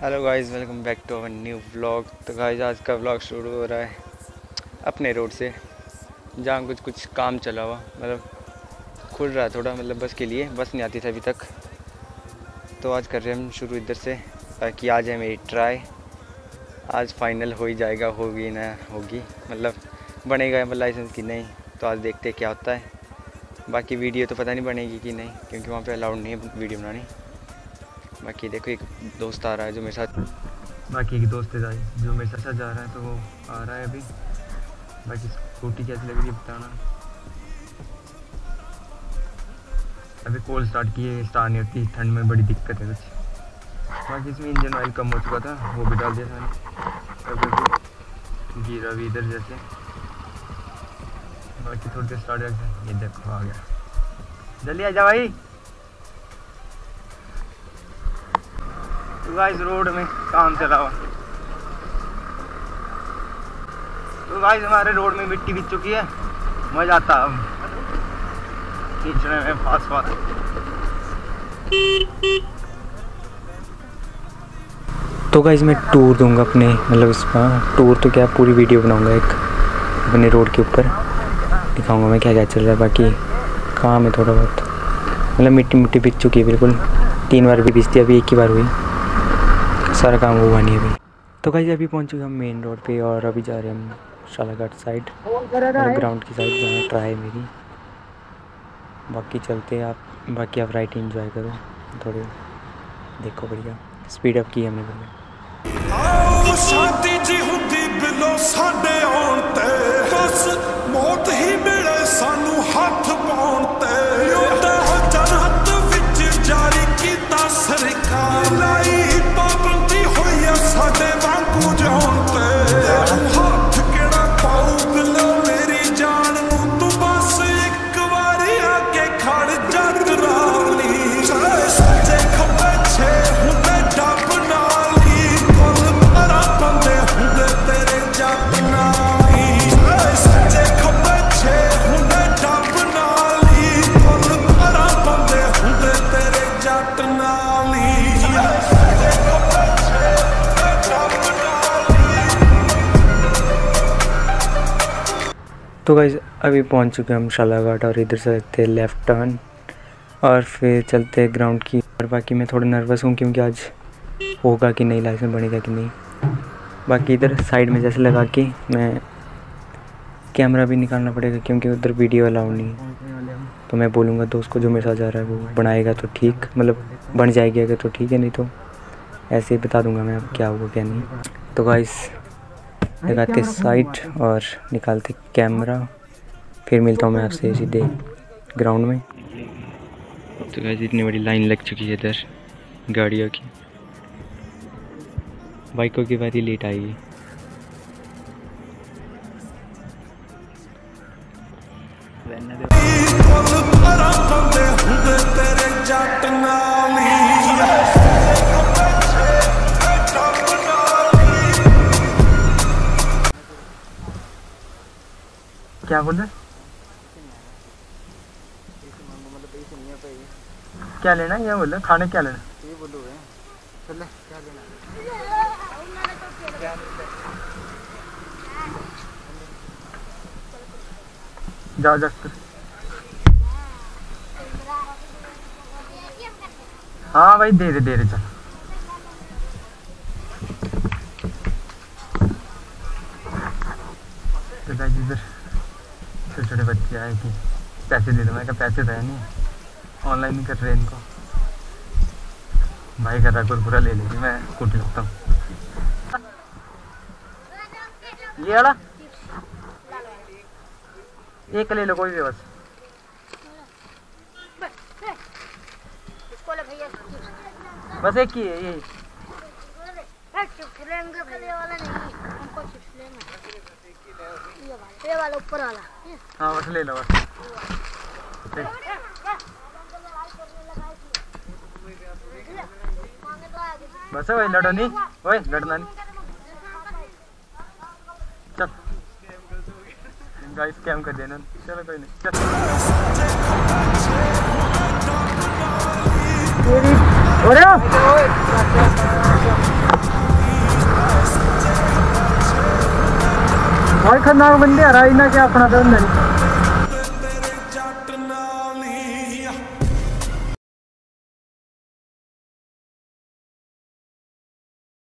Hello guys, welcome back to our new vlog. तो guys आज का व्लॉग शुरू हो रहा है अपने रोड से, जहाँ कुछ काम चला हुआ, मतलब खुल रहा है थोड़ा, मतलब बस के लिए। बस नहीं आती थी अभी तक, तो आज कर रहे हैं हम शुरू इधर से। ताकि आज है मेरी ट्राई, आज फाइनल हो ही जाएगा, होगी ना होगी, मतलब बनेगा लाइसेंस कि नहीं। तो आज देखते क्या होता है। बाकी वीडियो तो पता नहीं बनेगी कि नहीं, क्योंकि वहाँ पे अलाउड नहीं है वीडियो बनानी। बाकी देखो एक दोस्त आ रहा है जो मेरे साथ, बाकी एक दोस्त है जो मेरे साथ जा रहा है, तो वो आ रहा है अभी। बाकी स्कूटी कैसी लग रही है बताना। अभी कोल्ड स्टार्ट की है, स्टार्ट नहीं होती, ठंड में बड़ी दिक्कत है कुछ। बाकी इसमें इंजन ऑयल कम हो चुका था, वो भी डाल दिया था, गिरा भी इधर जैसे। बाकी थोड़ी देर स्टार्ट करते, ये देखो आ गया, जल्दी आ जा भाई। तो गाइस रोड में काम चला हुआ। तो गाइस हमारे रोड में मिट्टी बिछ चुकी है, मजा आता अब खींचने में फास्ट। तो गाइस मैं टूर दूंगा अपने, मतलब इसका टूर तो क्या पूरी वीडियो बनाऊंगा एक, अपने रोड के ऊपर दिखाऊंगा मैं क्या क्या चल रहा है। बाकी काम है थोड़ा बहुत, मतलब मिट्टी मिट्टी बिक चुकी है बिल्कुल, 3 बार भी बिजती, अभी एक ही बार हुई, सारा काम हुआ नहीं अभी। तो गाइस अभी पहुँच चुके हम मेन रोड पे, और अभी जा रहे हैं हम शालाघाट साइड, ग्राउंड की साइड जाना ट्राई मेरी। बाकी चलते आप, बाकी आप राइट इंजॉय करो, थोड़े देखो, बढ़िया स्पीड अप की हमने बोला। आओ शांति जी हुंदी बिलो साडे आउण ते, बस मौत ही मिले सानू हाथ पाउण ते। योदा जन्नत विच जारी कीता सरकार, लाई पाबंदी होई आ साडे वांगू जाउण ते। हाथ केड़ा पाऊ बिलो मेरी जान नू, तू बस एक वारी आके खड़ जा तरानी। सच्चे खब्बे छे तो गाइस अभी पहुंच चुके हम शालाघाट, और इधर से लगते हैं लेफ़्ट टर्न और फिर चलते हैं ग्राउंड की। और बाकी मैं थोड़ा नर्वस हूँ क्योंकि आज होगा कि नहीं, लाइसेंस बनेगा कि नहीं। बाकी इधर साइड में जैसे लगा के मैं कैमरा भी निकालना पड़ेगा क्योंकि उधर वीडियो अलाउ नहीं है। तो मैं बोलूँगा दोस्त को जो मेरे साथ जा रहा है, वो बनाएगा तो ठीक, मतलब बन जाएगी अगर तो ठीक है, नहीं तो ऐसे ही बता दूँगा मैं अब क्या होगा क्या नहीं। तो गाइस लगाते साइट और निकालते कैमरा, फिर मिलता हूँ मैं आपसे सीधे ग्राउंड में। तो गाइस इतनी बड़ी लाइन लग चुकी है इधर गाड़ियों की, बाइकों की बारी लेट आएगी। क्या बोल रहे, क्या लेना है, क्या बोल रहे खाने, क्या लेना जा जाकर। हाँ भाई दे रहे चल। तो गाइस इधर छोटे छोटे बच्चे आए कि पैसे दे दो, मैं कहा पैसे तो है नहीं, ऑनलाइन ही कर रहे हैं इनको। भाई कर रहा कुरकुरा ले लेगी, मैं कुट लेता हूँ ये वाला, एक ले लो कोई भी बस। बस एक ही है ये, वाला ऊपर वाला। हाँ बस ले लो बस। बस वही लड़ो नहीं, वही लड़ना नहीं, चल गाइस कैम कर देना। चलो कोई नहीं, चल अरे भाई खन्ना बंदे हराई ना क्या अपना तो नहीं।